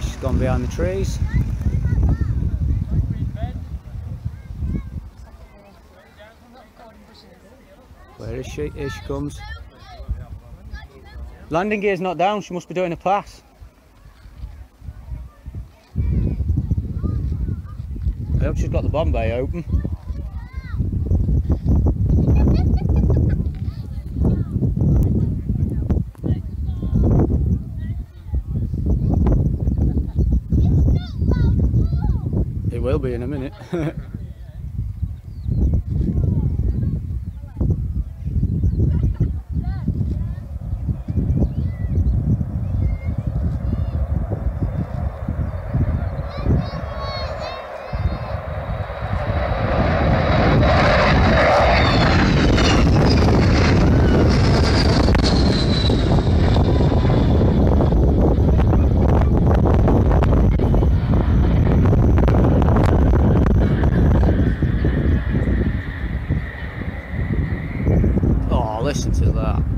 She's gone behind the trees. Where is she? Here she comes. Landing gear's not down, she must be doing a pass. I hope she's got the Bombay open. It will be in a minute. Listen to that.